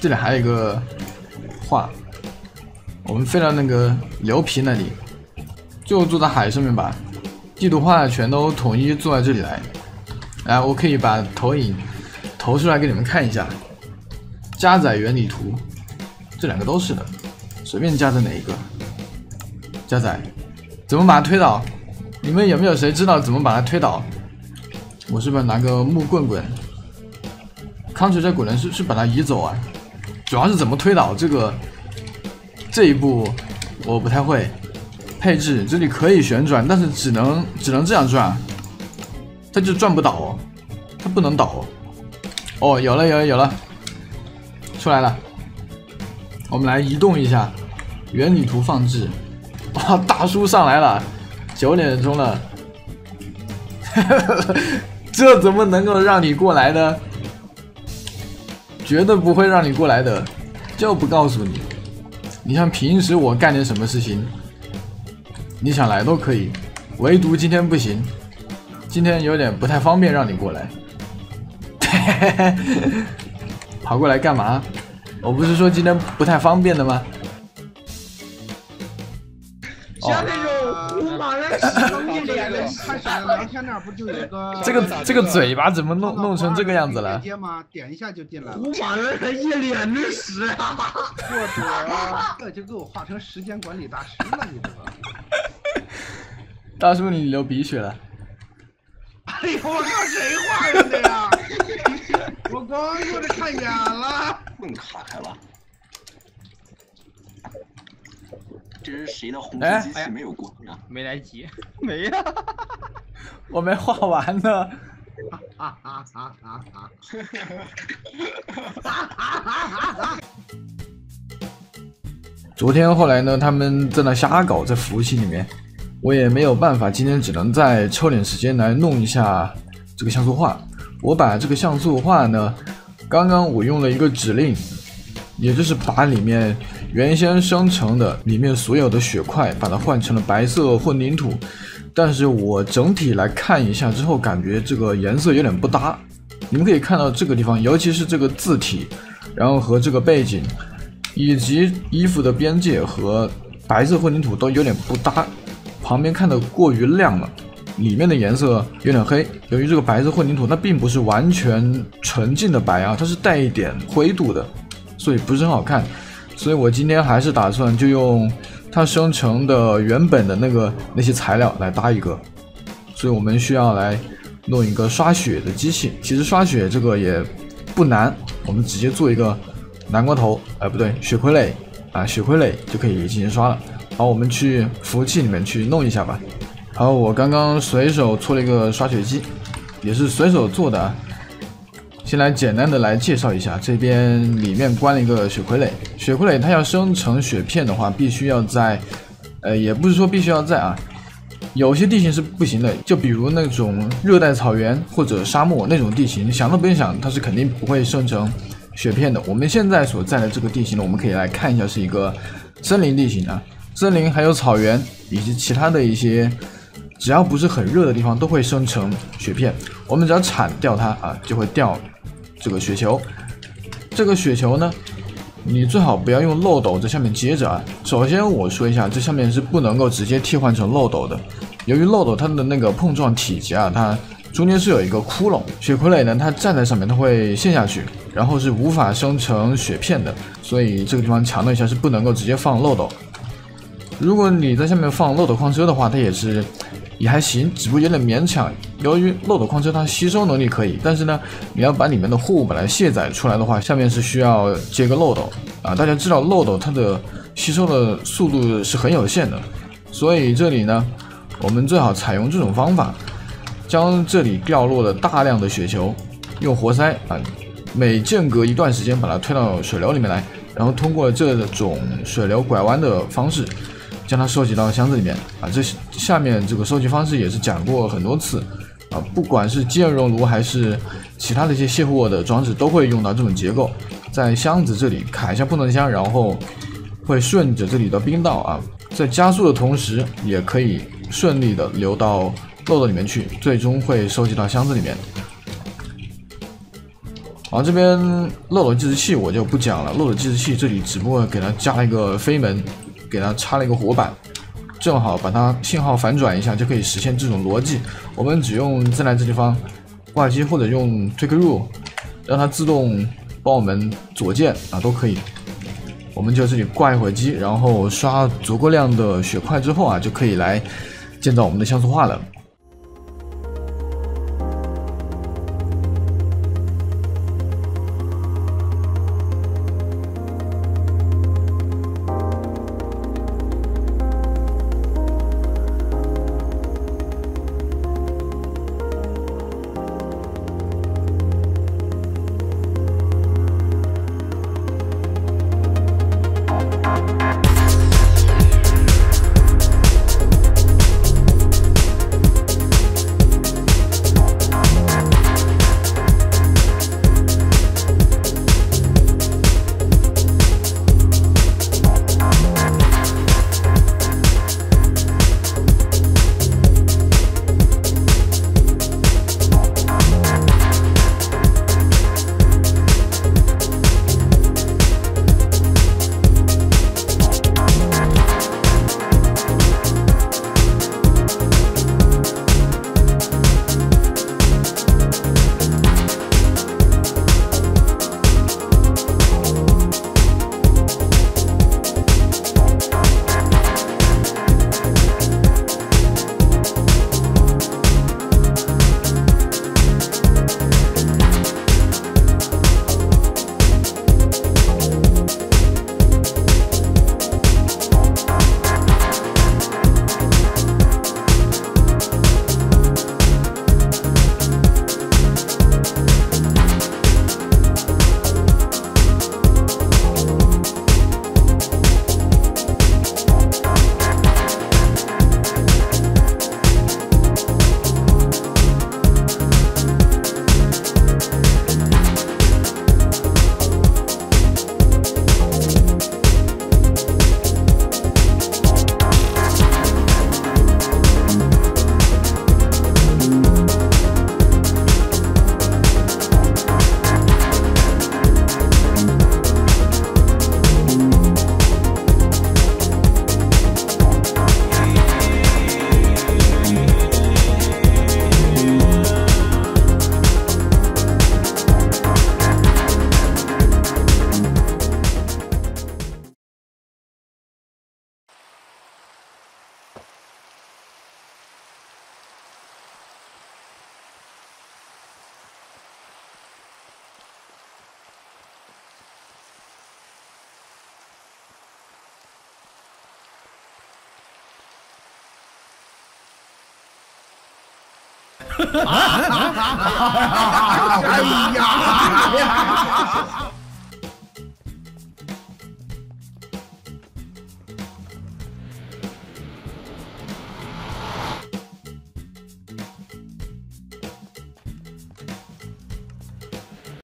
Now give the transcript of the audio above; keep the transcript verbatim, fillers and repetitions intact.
这里还有一个画，我们飞到那个牛皮那里，就坐在海上面吧。地图画全都统一坐在这里来。来，我可以把投影投出来给你们看一下。加载原理图，这两个都是的，随便加载哪一个。加载，怎么把它推倒？你们有没有谁知道怎么把它推倒？我是不是拿个木棍棍？ 康锤在滚轮是是把它移走啊，主要是怎么推倒这个这一步我不太会。配置这里可以旋转，但是只能只能这样转，它就转不倒哦，它不能倒哦。哦，有了有了有了，出来了。我们来移动一下，原理图放置。哇，大叔上来了，九点钟了，这怎么能够让你过来呢？ 绝对不会让你过来的，就不告诉你。你像平时我干点什么事情，你想来都可以，唯独今天不行，今天有点不太方便让你过来。跑过来干嘛？我不是说今天不太方便的吗？像那种五马人扔一脸的，他想聊天那不就有个这个这个嘴巴怎么弄弄成这个样子了？点一下就进来了。五马人还一脸的屎啊！我操，这就给我画成时间管理大师了，你这个。大叔，你流鼻血了。哎呦，我靠，谁画的呀？我光顾着看眼了。弄卡开了。 这是谁的红色机器没有过呀？没来及，没呀，我没画完呢。哈哈哈哈哈哈！哈哈哈哈！昨天后来呢，他们在那瞎搞，在服务器里面，我也没有办法，今天只能再抽点时间来弄一下这个像素画。我把这个像素画呢，刚刚我用了一个指令，也就是把里面。 原先生成的里面所有的血块，把它换成了白色混凝土，但是我整体来看一下之后，感觉这个颜色有点不搭。你们可以看到这个地方，尤其是这个字体，然后和这个背景，以及衣服的边界和白色混凝土都有点不搭，旁边看得过于亮了，里面的颜色有点黑。由于这个白色混凝土它并不是完全纯净的白啊，它是带一点灰度的，所以不是很好看。 所以我今天还是打算就用它生成的原本的那个那些材料来搭一个，所以我们需要来弄一个刷血的机器。其实刷血这个也不难，我们直接做一个南瓜头，哎不对，血傀儡啊，血傀儡就可以进行刷了。好，我们去服务器里面去弄一下吧。好，我刚刚随手搓了一个刷血机，也是随手做的。 先来简单的来介绍一下，这边里面关了一个血傀儡，血傀儡它要生成血片的话，必须要在，呃，也不是说必须要在啊，有些地形是不行的，就比如那种热带草原或者沙漠那种地形，想都不用想，它是肯定不会生成血片的。我们现在所在的这个地形呢，我们可以来看一下，是一个森林地形啊，森林还有草原以及其他的一些。 只要不是很热的地方，都会生成雪片。我们只要铲掉它啊，就会掉这个雪球。这个雪球呢，你最好不要用漏斗在下面接着啊。首先我说一下，这下面是不能够直接替换成漏斗的，由于漏斗它的那个碰撞体积啊，它中间是有一个窟窿。雪傀儡呢，它站在上面，它会陷下去，然后是无法生成雪片的。所以这个地方强调一下，是不能够直接放漏斗。如果你在下面放漏斗矿车的话，它也是。 也还行，只不过有点勉强。由于漏斗矿车它吸收能力可以，但是呢，你要把里面的货物把它卸载出来的话，下面是需要接个漏斗啊。大家知道漏斗它的吸收的速度是很有限的，所以这里呢，我们最好采用这种方法，将这里掉落的大量的雪球用活塞啊，每间隔一段时间把它推到水流里面来，然后通过这种水流拐弯的方式。 将它收集到箱子里面啊，这下面这个收集方式也是讲过很多次啊，不管是机械熔炉还是其他的一些卸货的装置，都会用到这种结构。在箱子这里卡一下不能箱，然后会顺着这里的冰道啊，在加速的同时，也可以顺利的流到漏斗里面去，最终会收集到箱子里面。然后这边漏斗计时器我就不讲了，漏斗计时器这里只不过给它加了一个飞门，给它插了一个火板，正好把它信号反转一下，就可以实现这种逻辑。我们只用再来这地方挂机，或者用 Take Rule 让它自动帮我们左键啊都可以。我们就这里挂一会机，然后刷足够量的血块之后啊，就可以来建造我们的像素化了。 啊！哎呀！